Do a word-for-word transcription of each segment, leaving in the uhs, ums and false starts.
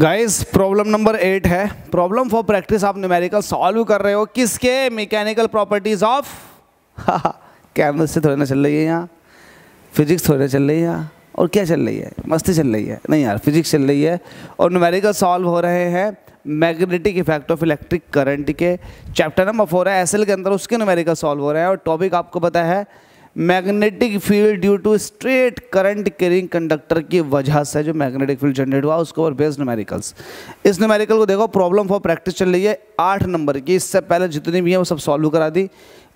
Guys problem number eight है। Problem for practice आप numerical solve कर रहे हो किसके? मैकेनिकल प्रॉपर्टीज ऑफ केमिस्ट्री थोड़ी ना चल रही है यहाँ, फिजिक्स थोड़ी ना चल रही है यहाँ, और क्या चल रही है? मस्ती चल रही है? नहीं यार, फिजिक्स चल रही है। और न्यूमेरिकल सॉल्व हो रहे हैं magnetic effect of electric current के, चैप्टर नंबर फोर है एस एल के अंदर, उसके न्यूमेरिकल सॉल्व हो रहे हैं। और टॉपिक आपको पता है magnetic field due to straight current carrying conductor की वजह से जो मैग्नेटिक फील्ड जनरेट हुआ उसके ऊपर बेस्ड न्यूमेरिकल्स। इस न्यूमेरिकल को देखो, प्रॉब्लम फॉर प्रैक्टिस चल रही है आठ नंबर की, इससे पहले जितनी भी है वो सब सॉल्व करा दी।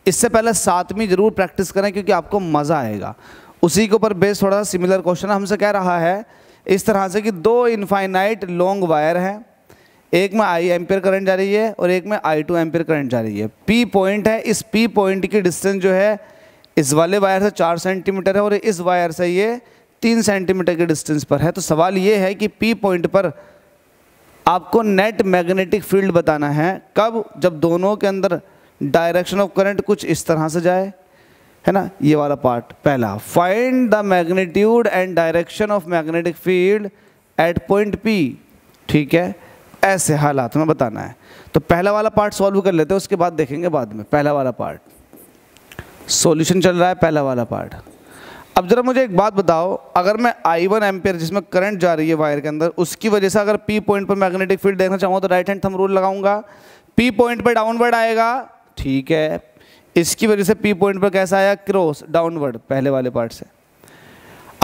इससे पहले सातवीं जरूर प्रैक्टिस करें क्योंकि आपको मज़ा आएगा। उसी के ऊपर बेस्ड थोड़ा सा सिमिलर क्वेश्चन हमसे कह रहा है इस तरह से कि दो इनफाइनाइट लॉन्ग वायर हैं, एक में आई एम्पियर करंट जा रही है और एक में आई टू एम्पियर करंट जा रही है। पी पॉइंट है, इस पी पॉइंट की डिस्टेंस जो है इस वाले वायर से चार सेंटीमीटर है और इस वायर से ये तीन सेंटीमीटर के डिस्टेंस पर है। तो सवाल ये है कि पी पॉइंट पर आपको नेट मैग्नेटिक फील्ड बताना है, कब? जब दोनों के अंदर डायरेक्शन ऑफ करंट कुछ इस तरह से जाए, है ना, ये वाला पार्ट पहला। Find the magnitude and direction of magnetic field at point P, ठीक है, ऐसे हालात में बताना है। तो पहला वाला पार्ट सॉल्व कर लेते हैं, उसके बाद देखेंगे बाद में पहला वाला पार्ट। सॉल्यूशन चल रहा है पहला वाला पार्ट। अब जरा मुझे एक बात बताओ, अगर मैं आई वन एम्पियर जिसमें करंट जा रही है वायर के अंदर, उसकी वजह से अगर पी पॉइंट पर मैग्नेटिक फील्ड देखना चाहूँ तो राइट हैंड थंब रूल लगाऊंगा, पी पॉइंट पर डाउनवर्ड आएगा, ठीक है, इसकी वजह से पी पॉइंट पर कैसा आया? क्रॉस डाउनवर्ड, पहले वाले पार्ट से।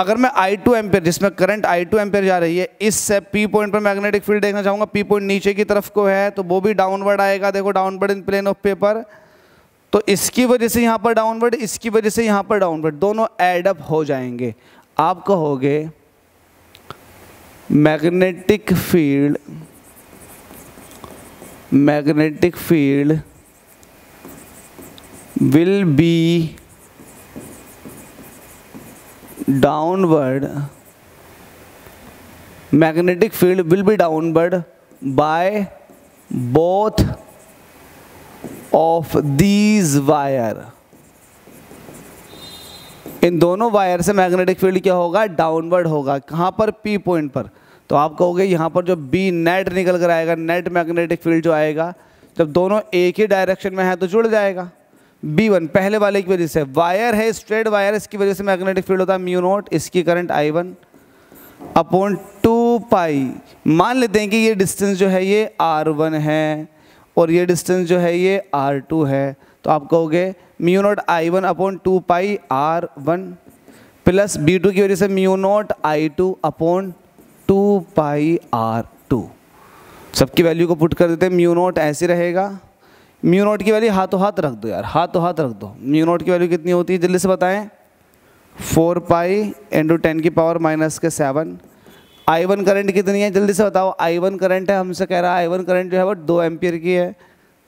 अगर मैं आई टू एम्पियर जिसमें करंट आई टू एम्पियर जा रही है, इससे पी पॉइंट पर मैग्नेटिक फील्ड देखना चाहूँगा, पी पॉइंट नीचे की तरफ को है तो वो भी डाउनवर्ड आएगा, देखो downward in plane of paper, तो इसकी वजह से यहाँ पर डाउनवर्ड, इसकी वजह से यहाँ पर डाउनवर्ड, दोनों ऐड अप हो जाएंगे। आप कहोगे magnetic field magnetic field will be downward magnetic field will be downward by both of these wire. इन दोनों वायर से मैग्नेटिक फील्ड क्या होगा? डाउनवर्ड होगा। कहाँ पर? पी पॉइंट पर। तो आप कहोगे यहाँ पर जो बी नेट निकल कर आएगा, नेट मैग्नेटिक फील्ड जो आएगा, जब दोनों एक ही डायरेक्शन में है तो जुड़ जाएगा। बी वन पहले वाले की वजह से, वायर है स्ट्रेट वायर, इसकी वजह से मैग्नेटिक फील्ड होता है म्यू नॉट, इसकी current I one upon two pi. मान लेते हैं कि ये डिस्टेंस जो है ये आर वन है और ये डिस्टेंस जो है ये आर टू है, तो आप कहोगे mu naught I one upon two pi R one plus B two की वजह से mu naught I two upon two pi R two. सबकी वैल्यू को पुट कर देते हैं, म्यू नॉट ऐसे रहेगा, म्यू नॉट की वैल्यू हाथों हाथ रख दो यार, हाथों हाथ रख दो। म्यू नॉट की वैल्यू कितनी होती है जल्दी से बताएं? फोर पाई इंटू टेन की पावर माइनस के सेवन। आई वन करंट कितनी है जल्दी से बताओ? आई वन करंट है, हमसे कह रहा है आई वन करंट जो है वो दो एम्पियर की है,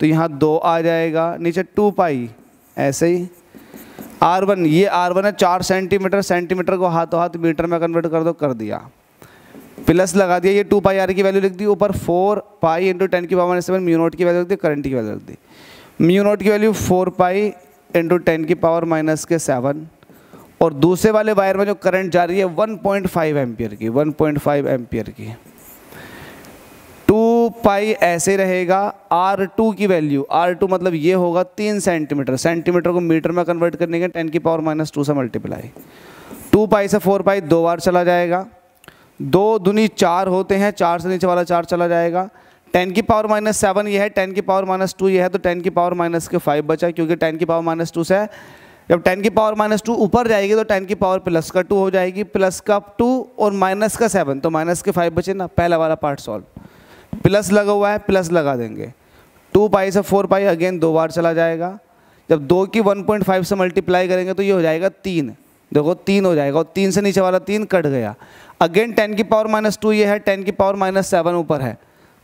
तो यहाँ दो आ जाएगा, नीचे टू पाई ऐसे ही। आर वन, ये आर वन है चार सेंटीमीटर, सेंटीमीटर को हाथों हाथ मीटर में कन्वर्ट कर दो, कर दिया, प्लस लगा दिया, ये टू पाई आर की वैल्यू लिख दी, ऊपर फोर पाई इंटू टेन की पावर सेवन म्यू नॉट की वैल्यू लिख दी, करंट की वैल्यू लिख दी। म्यू नॉट की value four pi into ten की पावर माइनस के सेवन, और दूसरे वाले वायर में जो करंट जा रही है वन पॉइंट फाइव एम्पियर की, वन पॉइंट फाइव एम्पियर की, टू पाई ऐसे रहेगा। आर टू की वैल्यू, आर टू मतलब ये होगा तीन सेंटीमीटर, सेंटीमीटर को मीटर में कन्वर्ट करने के टेन की पावर माइनस टू से मल्टीप्लाई, टू पाई से फोर पाई दो बार चला जाएगा, दो दूनी चार होते हैं, चार से नीचे वाला चार चला जाएगा, टेन की पावर माइनस सेवन ये है, टेन की पावर माइनस टू ये है, तो टेन की पावर माइनस के फाइव बचा, क्योंकि टेन की पावर माइनस टू से जब टेन की पावर माइनस टू ऊपर जाएगी तो टेन की पावर प्लस का टू हो जाएगी, प्लस का टू और माइनस का सेवन, तो माइनस के फाइव बचे ना। पहला वाला पार्ट सॉल्व, प्लस लगा हुआ है प्लस लगा देंगे, टू पाई से फोर पाई अगेन दो बार चला जाएगा, जब दो की वन पॉइंट फाइव से मल्टीप्लाई करेंगे तो ये हो जाएगा तीन, देखो तीन हो जाएगा, और तीन से नीचे वाला तीन कट गया, अगेन टेन की पावर माइनस टू ये है, टेन की पावर माइनस सेवन ऊपर है,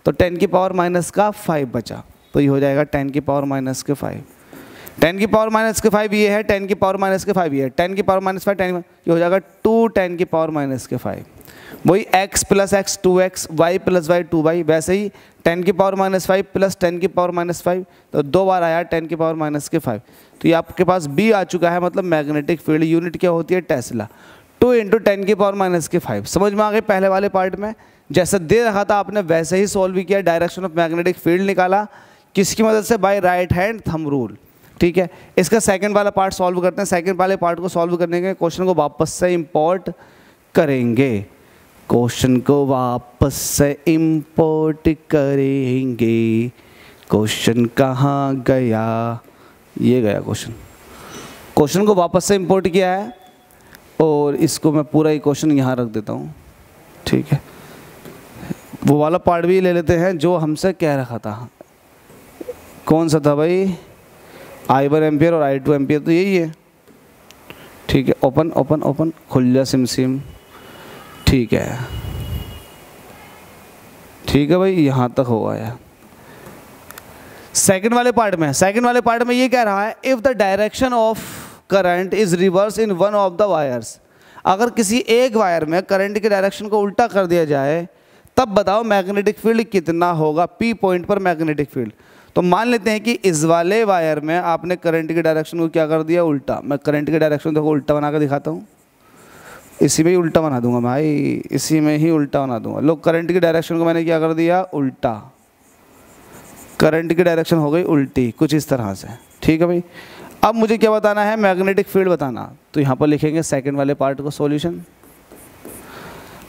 तो टेन की पावर माइनस का फाइव बचा, तो ये हो जाएगा टेन की पावर माइनस के फाइव, टेन की पावर माइनस के फाइव ये है, टेन की पावर माइनस के फाइव ये है, टेन की पावर माइनस फाइव टेन, ये हो जाएगा टू टेन की पावर माइनस के फाइव। वही x plus x two x, y plus y two y, वैसे ही टेन की power minus five plus ten की पावर माइनस फाइव, तो दो बार आया टेन की पावर माइनस के फाइव। तो ये आपके पास b आ चुका है, मतलब मैग्नेटिक फील्ड यूनिट क्या होती है? टेस्ला, टू इंटू टेन की पावर माइनस के फाइव। समझ में आ गए पहले वाले पार्ट में। जैसा दे रखा था आपने वैसे ही सॉल्व भी किया, डायरेक्शन ऑफ मैग्नेटिक फील्ड निकाला, किसकी मदद से? By right hand thumb rule. ठीक है, इसका सेकंड वाला पार्ट सॉल्व करते हैं। सेकंड वाले पार्ट को सॉल्व करने के क्वेश्चन को वापस से इंपोर्ट करेंगे, क्वेश्चन को वापस से इंपोर्ट करेंगे। क्वेश्चन कहाँ गया? ये गया क्वेश्चन। क्वेश्चन को वापस से इंपोर्ट किया है और इसको मैं पूरा ही क्वेश्चन यहाँ रख देता हूँ। ठीक है, वो वाला पार्ट भी ले लेते हैं जो हमसे कह रखा था। कौन सा था भाई? आई वन एम्पियर और आई टू एम्पियर, तो यही है। ठीक है, ओपन ओपन ओपन, खुल जा सिम सिम। ठीक है, ठीक है भाई, यहाँ तक होगा यार। सेकेंड वाले पार्ट में, सेकेंड वाले पार्ट में ये कह रहा है if the direction of current is reverse in one of the wires, अगर किसी एक वायर में करंट के डायरेक्शन को उल्टा कर दिया जाए तब बताओ मैग्नेटिक फील्ड कितना होगा? पी पॉइंट पर मैग्नेटिक फील्ड। तो मान लेते हैं कि इस वाले वायर में आपने करंट के डायरेक्शन को क्या कर दिया? उल्टा। मैं करंट के डायरेक्शन को उल्टा बना कर दिखाता हूँ, इसी में ही उल्टा बना दूंगा भाई, इसी में ही उल्टा बना दूंगा। लोग, करंट के डायरेक्शन को मैंने क्या कर दिया? उल्टा। करंट की डायरेक्शन हो गई उल्टी, कुछ इस तरह से। ठीक है भाई, अब मुझे क्या बताना है? मैग्नेटिक फील्ड बताना। तो यहाँ पर लिखेंगे सेकंड वाले पार्ट को सॉल्यूशन।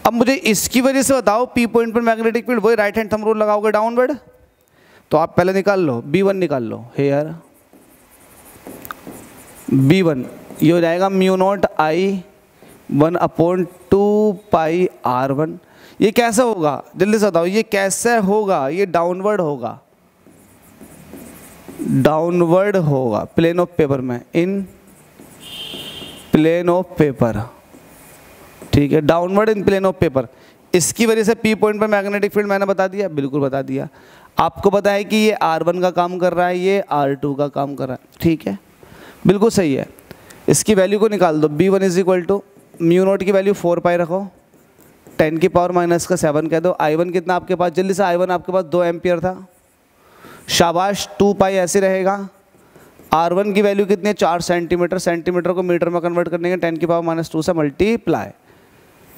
अब मुझे इसकी वजह से बताओ पी पॉइंट पर मैग्नेटिक फील्ड, वही राइट हैंड थंब रूल लगाओगे डाउनवर्ड। तो आप पहले निकाल लो, बी वन निकाल लो। हेयर बी वन ये हो जाएगा mu naught I one upon two pi R one. ये कैसे होगा? जल्दी से बताओ ये कैसे होगा? ये डाउनवर्ड होगा, डाउनवर्ड होगा प्लेन ऑफ पेपर में, इन प्लेन ऑफ पेपर। ठीक है, downward in plane of paper. इसकी वजह से पी पॉइंट पर मैग्नेटिक फील्ड मैंने बता दिया, बिल्कुल बता दिया। आपको पता है कि ये आर वन का काम कर रहा है, ये आर टू का काम कर रहा है। ठीक है, बिल्कुल सही है। इसकी वैल्यू को निकाल दो। B one is equal to mu naught की वैल्यू फोर पाई रखो, टेन की पावर माइनस का सेवन कह दो। आई वन कितना आपके पास? जल्दी से, आई वन आपके पास दो एम्पियर था, शाबाश, टू पाई ऐसे रहेगा। आर वन की वैल्यू कितनी है? चार सेंटीमीटर। सेंटीमीटर को मीटर में कन्वर्ट करने के टेन की पावर माइनस टू से मल्टीप्लाई,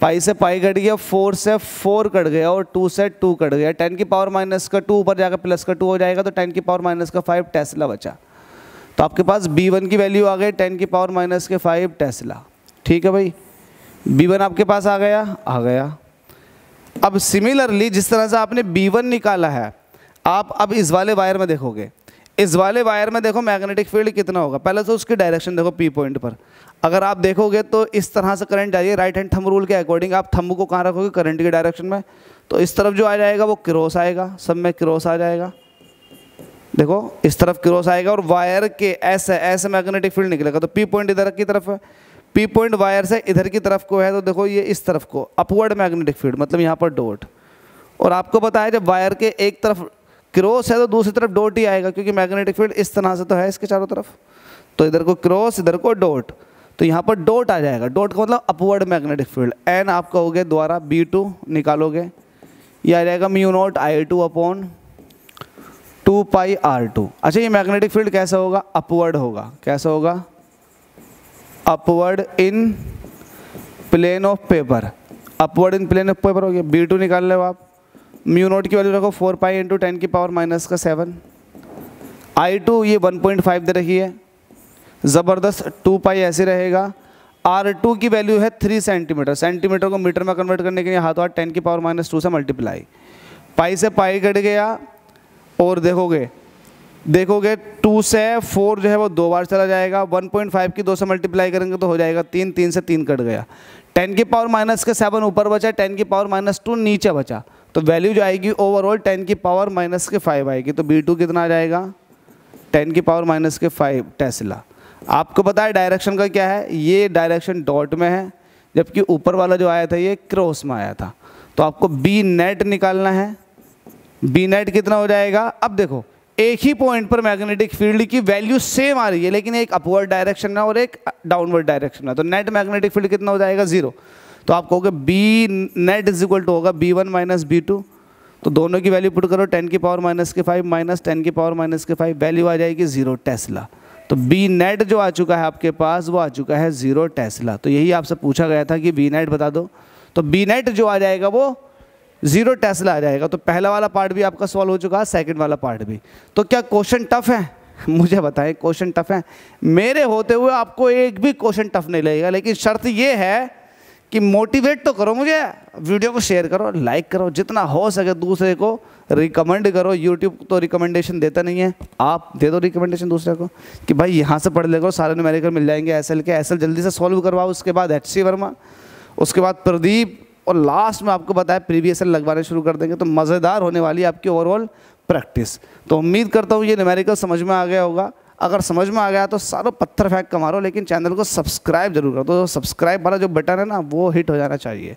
पाई से पाई कट गया, फोर से फोर कट गया और टू से टू कट गया। टेन की पावर माइनस का टू ऊपर जाकर प्लस का टू हो जाएगा, तो टेन की पावर माइनस का फाइव टेस्ला बचा। तो आपके पास बी वन की वैल्यू आ गई टेन की पावर माइनस के फाइव टेस्ला। ठीक है भाई, बी वन आपके पास आ गया, आ गया। अब सिमिलरली जिस तरह से आपने बी वन निकाला है, आप अब इस वाले वायर में देखोगे, इस वाले वायर में देखो मैग्नेटिक फील्ड कितना होगा। पहले तो उसकी डायरेक्शन देखो पी पॉइंट पर। अगर आप देखोगे तो इस तरह से करंट जाइए, राइट हैंड थंब रूल के अकॉर्डिंग। आप थंब को कहाँ रखोगे? करंट के डायरेक्शन में। तो इस तरफ जो आ जाएगा वो क्रॉस आएगा, सब में क्रॉस आ जाएगा। देखो इस तरफ क्रॉस आएगा और वायर के ऐसे ऐसे मैग्नेटिक फील्ड निकलेगा। तो पी पॉइंट इधर की तरफ है, पी पॉइंट वायर से इधर की तरफ को है, तो देखो ये इस तरफ को अपवर्ड मैग्नेटिक फील्ड, मतलब यहाँ पर डॉट। और आपको पता है जब वायर के एक तरफ क्रॉस है तो दूसरी तरफ डॉट ही आएगा, क्योंकि मैग्नेटिक फील्ड इस तरह से तो है इसके चारों तरफ। तो इधर को क्रॉस, इधर को डॉट, तो यहाँ पर डॉट आ जाएगा। डॉट का मतलब अपवर्ड मैग्नेटिक फील्ड। एन आप कहोगे द्वारा बी टू निकालोगे, ये आ जाएगा mu naught I two upon two pi R two. अच्छा, ये मैग्नेटिक फील्ड कैसा होगा? अपवर्ड होगा। कैसा होगा? Upward in plane of paper, upward in plane of paper हो गया। बी टू निकाल लो आप, म्यू नोट की वैल्यू रखो फोर पाई इंटू टेन की पावर माइनस का सेवन। आई टू ये वन पॉइंट फाइव दे रही है, ज़बरदस्त, टू पाई ऐसे रहेगा। आर टू की वैल्यू है थ्री सेंटीमीटर, सेंटीमीटर को मीटर में कन्वर्ट करने के लिए हाथों हाथ टेन की पावर माइनस टू से मल्टीप्लाई, पाई से पाई कट गया। और देखोगे देखोगे टू से फोर जो है वो दो बार चला जाएगा, वन पॉइंट फाइव की दो से मल्टीप्लाई करेंगे तो हो जाएगा तीन, तीन से तीन कट गया। टेन की पावर माइनस का सेवन ऊपर बचा, टेन की पावर माइनस टू नीचे बचा। तो वैल्यू जो आएगी ओवरऑल टेन की पावर माइनस के फाइव आएगी। तो बी टू कितना आ जाएगा? टेन की पावर माइनस के फाइव टेस्ला। आपको पता है डायरेक्शन का क्या है, ये डायरेक्शन डॉट में है, जबकि ऊपर वाला जो आया था ये क्रॉस में आया था। तो आपको बी नेट निकालना है। बी नेट कितना हो जाएगा? अब देखो एक ही पॉइंट पर मैग्नेटिक फील्ड की वैल्यू सेम आ रही है, लेकिन एक अपवर्ड डायरेक्शन में और एक डाउनवर्ड डायरेक्शन में। तो नेट मैग्नेटिक फील्ड कितना हो जाएगा? जीरो। तो आप कहोगे B net is equal to होगा B one minus B two. तो दोनों की वैल्यू पुट करो, टेन की पावर माइनस के फाइव माइनस टेन की पावर माइनस के फाइव, वैल्यू आ जाएगी जीरो टेस्ला। तो बी नेट जो आ चुका है आपके पास वो आ चुका है जीरो टेस्ला। तो यही आपसे पूछा गया था कि बी नेट बता दो, तो बी नेट जो आ जाएगा वो जीरो टेस्ला आ जाएगा। तो पहला वाला पार्ट भी आपका सॉल्व हो चुका है, सेकंड वाला पार्ट भी। तो क्या क्वेश्चन टफ है? मुझे बताएं क्वेश्चन टफ है? मेरे होते हुए आपको एक भी क्वेश्चन टफ नहीं लगेगा, लेकिन शर्त ये है कि मोटिवेट तो करो मुझे, वीडियो को शेयर करो, लाइक करो, जितना हो सके दूसरे को रिकमेंड करो। यूट्यूब तो रिकमेंडेशन देता नहीं है, आप दे दो रिकमेंडेशन दूसरे को कि भाई यहाँ से पढ़ ले करो, सारे न्यूमेरिकल मिल जाएंगे एसएल के। एसएल जल्दी से सॉल्व करवाओ, उसके बाद एच सी वर्मा, उसके बाद प्रदीप, और लास्ट में आपको बताया प्रीवियस ईयर लगवाने शुरू कर देंगे। तो मज़ेदार होने वाली है आपकी ओवरऑल प्रैक्टिस। तो उम्मीद करता हूँ ये न्यूमेरिकल समझ में आ गया होगा। अगर समझ में आ गया तो सारों पत्थर फेंक के मारो, लेकिन चैनल को सब्सक्राइब जरूर करो। तो सब्सक्राइब वाला जो बटन है ना, वो हिट हो जाना चाहिए।